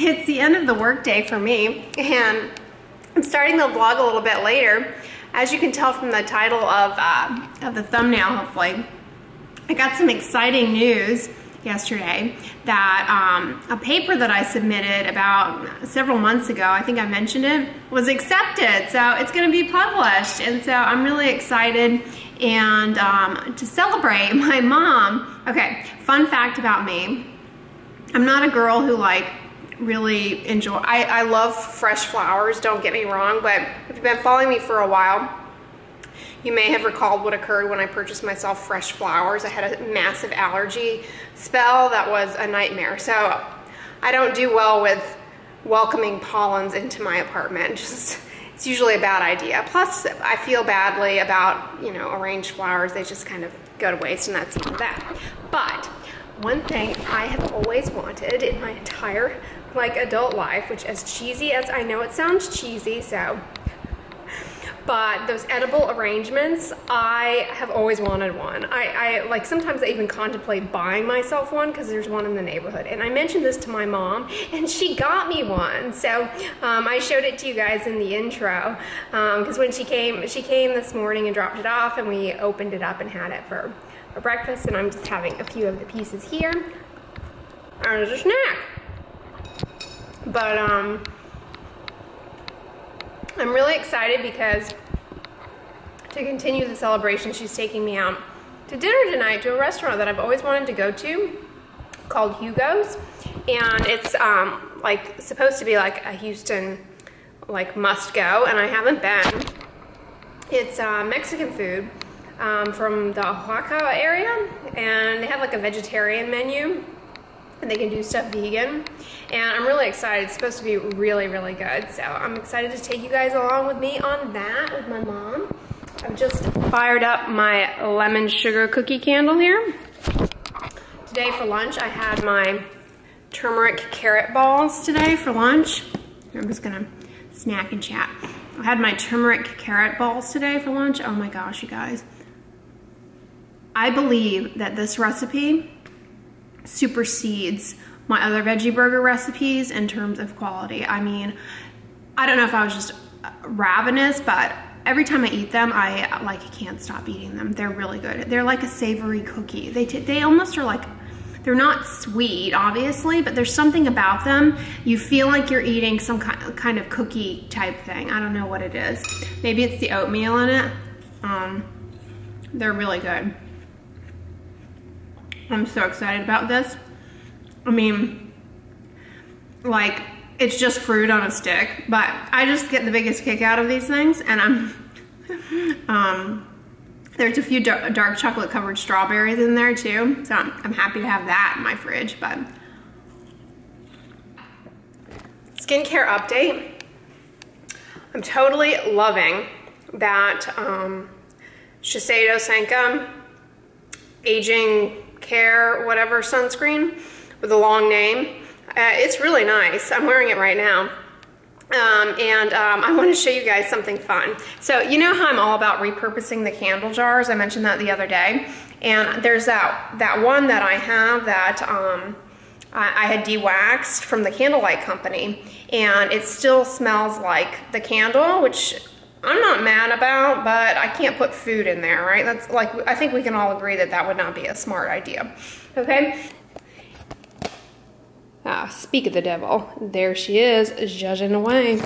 It's the end of the workday for me, and I'm starting the vlog a little bit later. As you can tell from the title of the thumbnail, hopefully, I got some exciting news yesterday that a paper that I submitted about several months ago, I think I mentioned it, was accepted. So it's going to be published, and so I'm really excited and to celebrate my mom. Okay, fun fact about me. I'm not a girl who really enjoy, I love fresh flowers, don't get me wrong, but if you've been following me for a while, you may have recalled what occurred when I purchased myself fresh flowers. I had a massive allergy spell that was a nightmare. So I don't do well with welcoming pollens into my apartment. It's usually a bad idea. Plus I feel badly about, you know, arranged flowers. They just kind of go to waste, and that's the end of that. But one thing I have always wanted in my entire adult life, which as cheesy as I know it sounds cheesy, so, but those edible arrangements, I have always wanted one. I like, sometimes I even contemplate buying myself one because there's one in the neighborhood, and I mentioned this to my mom and she got me one. So I showed it to you guys in the intro because when she came this morning and dropped it off, and we opened it up and had it for breakfast, and I'm just having a few of the pieces here as a snack. But I'm really excited because to continue the celebration, she's taking me out to dinner tonight to a restaurant that I've always wanted to go to called Hugo's, and it's like supposed to be like a Houston must go, and I haven't been. It's Mexican food from the Oaxaca area, and they have like a vegetarian menu, and they can do stuff vegan, and I'm really excited. It's supposed to be really good, so I'm excited to take you guys along with me on that with my mom. I've just fired up my lemon sugar cookie candle here. Today for lunch, I had my turmeric carrot balls today for lunch. I'm just gonna snack and chat. I had my turmeric carrot balls today for lunch. Oh my gosh, you guys. I believe that this recipe supersedes my other veggie burger recipes in terms of quality. I mean, I don't know if I was just ravenous, but every time I eat them, I can't stop eating them. They're really good. They're like a savory cookie. They almost are like, they're not sweet, obviously, but there's something about them. You feel like you're eating some kind of cookie type thing. I don't know what it is. Maybe it's the oatmeal in it. They're really good. I'm so excited about this. I mean, like, it's just fruit on a stick, but I just get the biggest kick out of these things, and I'm, there's a few dark chocolate covered strawberries in there too, so I'm happy to have that in my fridge. But skincare update. I'm totally loving that Shiseido Senka aging care whatever sunscreen with a long name. It's really nice. I'm wearing it right now. I want to show you guys something fun. So you know how I'm all about repurposing the candle jars. I mentioned that the other day, and there's that one that I have that I had de-waxed from the candlelight company, and it still smells like the candle, which I'm not mad about, but I can't put food in there, right? That's like, I think we can all agree that that would not be a smart idea, okay? Speak of the devil. There she is, judging away.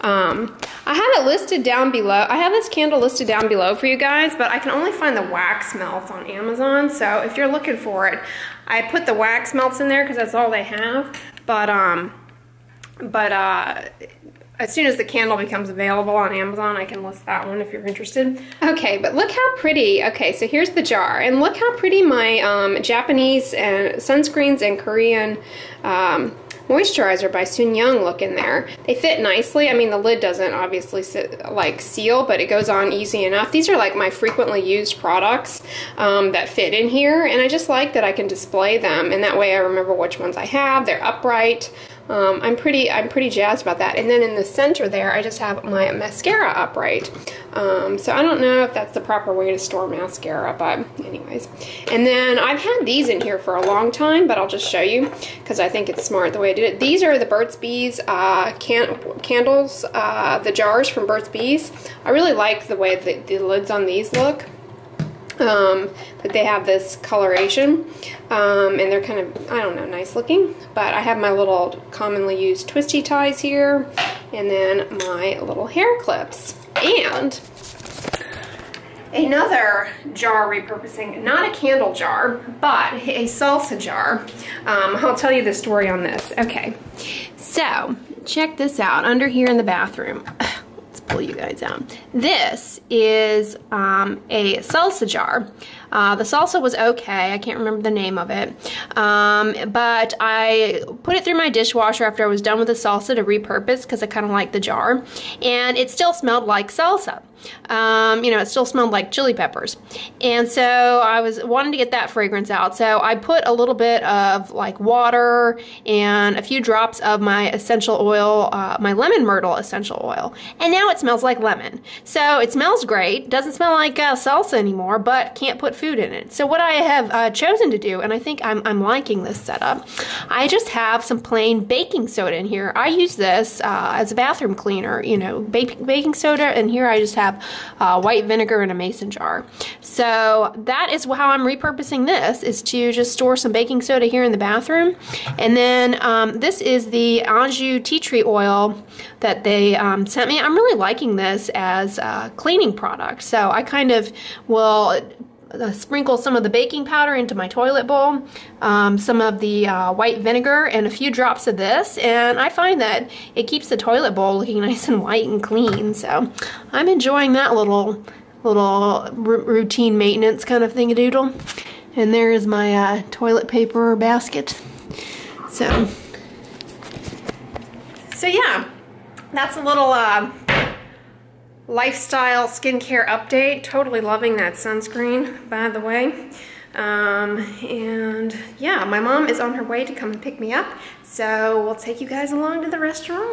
I have it listed down below. I have this candle listed down below for you guys, but I can only find the wax melts on Amazon. So if you're looking for it, I put the wax melts in there because that's all they have. But as soon as the candle becomes available on Amazon, I can list that one if you're interested. Okay, but look how pretty. Okay, so here's the jar. And look how pretty my Japanese and sunscreens and Korean moisturizer by Soon Young look in there. They fit nicely. I mean, the lid doesn't obviously sit, like, seal, but it goes on easy enough. These are like my frequently used products that fit in here. And I just like that I can display them. And that way I remember which ones I have. They're upright. I'm pretty jazzed about that. And then in the center there, I just have my mascara upright. So I don't know if that's the proper way to store mascara, but anyways. And then I've had these in here for a long time, but I'll just show you because I think it's smart the way I did it. These are the Burt's Bees candles, the jars from Burt's Bees. I really like the way that the lids on these look. But they have this coloration, and they're kind of, I don't know, nice looking. But I have my little commonly used twisty ties here, and then my little hair clips. And another jar repurposing, not a candle jar, but a salsa jar. I'll tell you the story on this. Okay, so check this out under here in the bathroom. Pull you guys out. This is a salsa jar. The salsa was okay. I can't remember the name of it. But I put it through my dishwasher after I was done with the salsa to repurpose because I kind of liked the jar. And it still smelled like salsa. You know, it still smelled like chili peppers. And so I was wanting to get that fragrance out. So I put a little bit of like water and a few drops of my essential oil, my lemon myrtle essential oil. And now it smells like lemon. So it smells great. Doesn't smell like salsa anymore, but can't put food in it. So what I have chosen to do, and I think I'm liking this setup, I just have some plain baking soda in here. I use this as a bathroom cleaner, you know, baking soda, and here I just have white vinegar in a mason jar. So that is how I'm repurposing this, is to just store some baking soda here in the bathroom. And then this is the Anjou tea tree oil that they sent me. I'm really liking this as a cleaning product. So I kind of will sprinkle some of the baking powder into my toilet bowl, some of the white vinegar, and a few drops of this, and I find that it keeps the toilet bowl looking nice and white and clean. So I'm enjoying that little routine maintenance kind of thing-a-doodle. And there is my toilet paper basket. So yeah, that's a little lifestyle skincare update. Totally loving that sunscreen, by the way. And yeah, my mom is on her way to come and pick me up, so we'll take you guys along to the restaurant.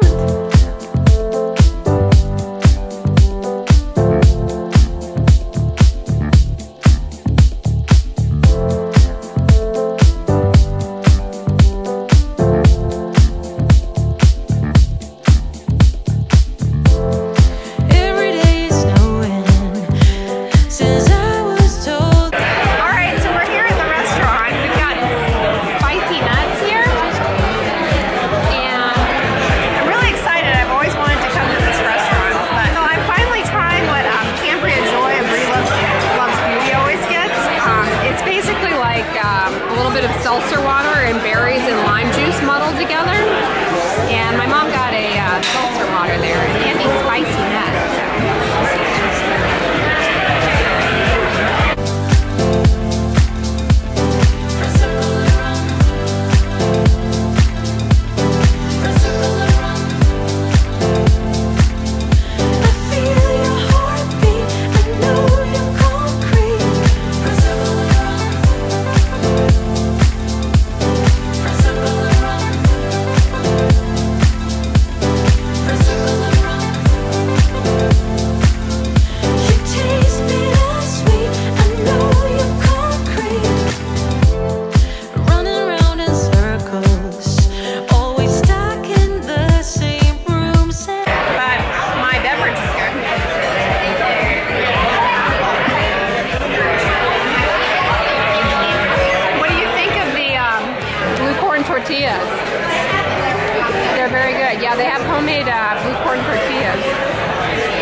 tortillas. They're very good. Yeah, they have homemade blue corn tortillas.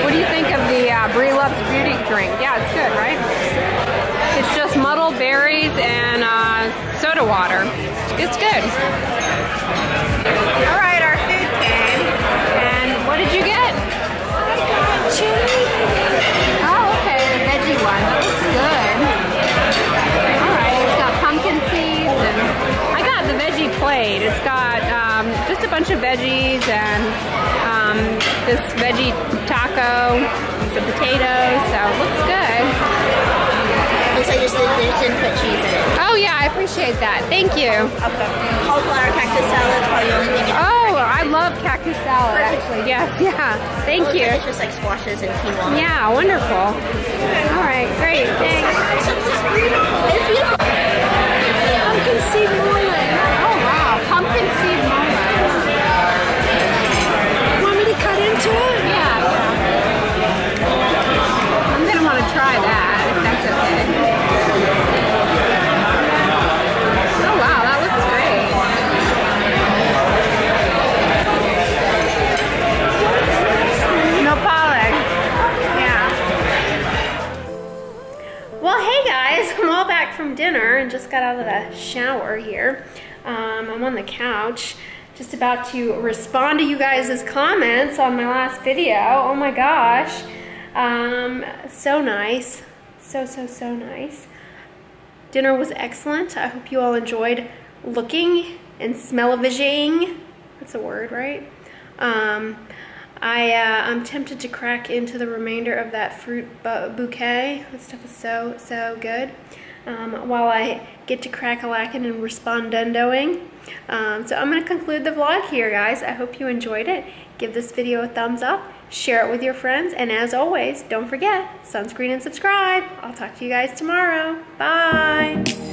What do you think of the Brie Loves Beauty drink? Yeah, it's good, right? It's just muddled berries and soda water. It's good. All right, our food came. And what did you get? I got chili. Oh, okay, the veggie one. That looks good. All right, it's got pumpkin seeds, and I got the veggie plate. It's got just a bunch of veggies and this veggie taco, some potatoes. So it looks good. And so just didn't put cheese in it. Oh yeah, I appreciate that. Thank you. Okay. Cauliflower cactus salad. Oh, I love cactus salad. Actually, yes, yeah. Thank you. It's just like squashes and quinoa. Yeah, wonderful. All right, great. Thanks. It's beautiful. It's beautiful. Pumpkin seed mole. Oh wow, pumpkin seed mole. Want me to cut into it? Yeah. I'm gonna want to try that if that's okay. From dinner and just got out of the shower here. I'm on the couch, just about to respond to you guys' comments on my last video. Oh my gosh. So nice. So nice. Dinner was excellent. I hope you all enjoyed looking and smell-o-visioning. That's a word, right? I'm tempted to crack into the remainder of that fruit bouquet. That stuff is so good. While I get to crack-a-lackin' and respondendoing. So I'm going to conclude the vlog here, guys. I hope you enjoyed it. Give this video a thumbs up, share it with your friends, and as always, don't forget, sunscreen and subscribe. I'll talk to you guys tomorrow. Bye!